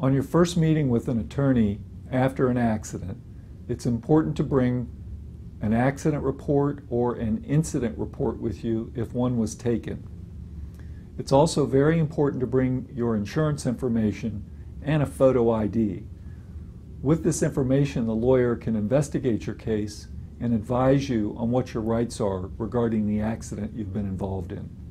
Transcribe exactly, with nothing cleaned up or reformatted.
On your first meeting with an attorney after an accident, it's important to bring an accident report or an incident report with you if one was taken. It's also very important to bring your insurance information and a photo I D. With this information, the lawyer can investigate your case and advise you on what your rights are regarding the accident you've been involved in.